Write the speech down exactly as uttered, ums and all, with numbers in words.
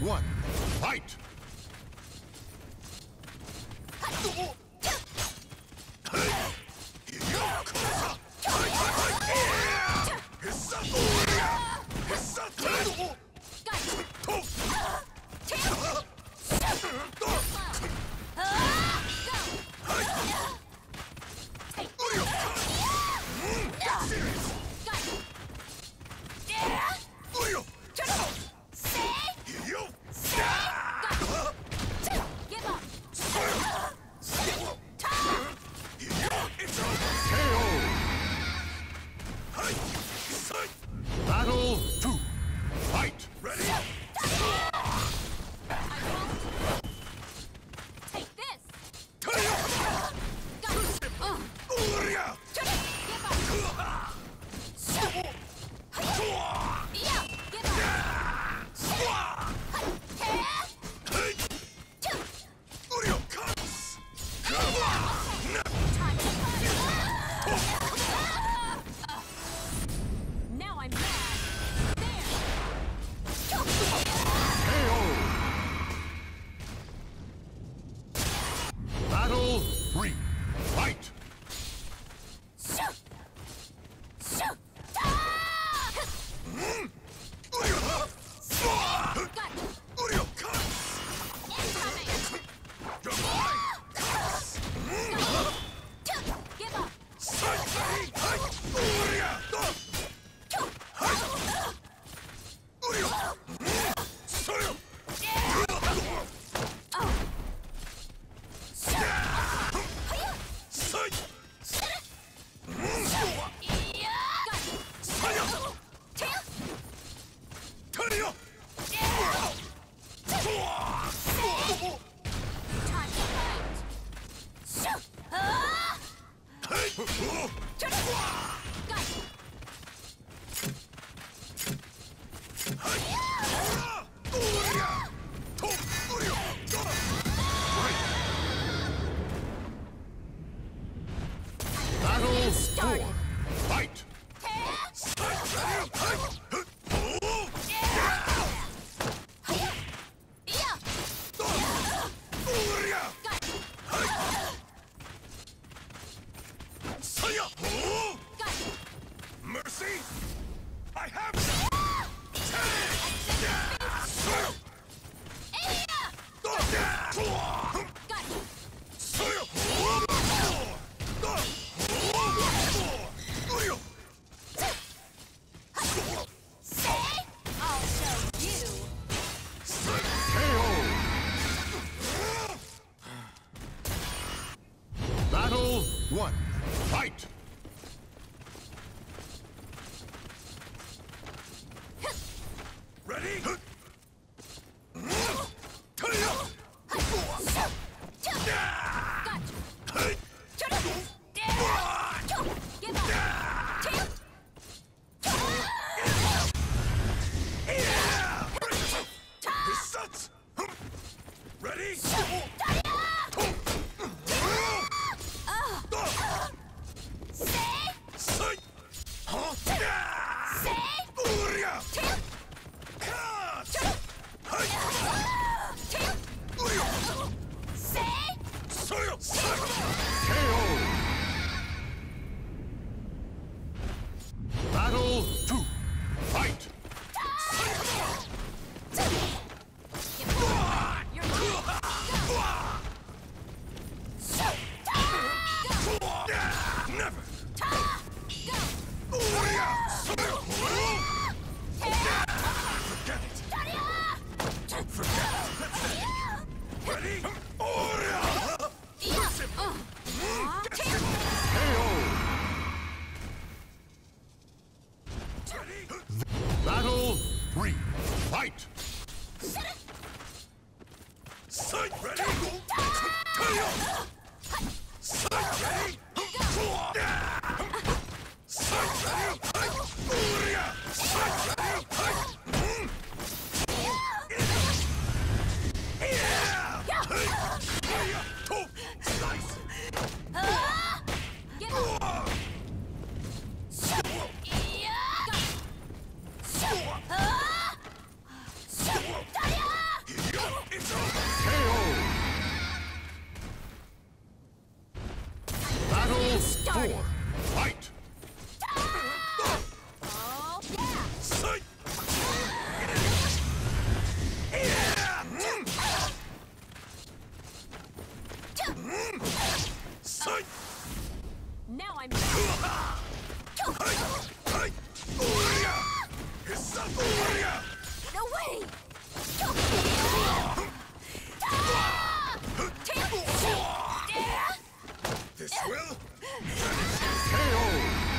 one, fight! This will... K O!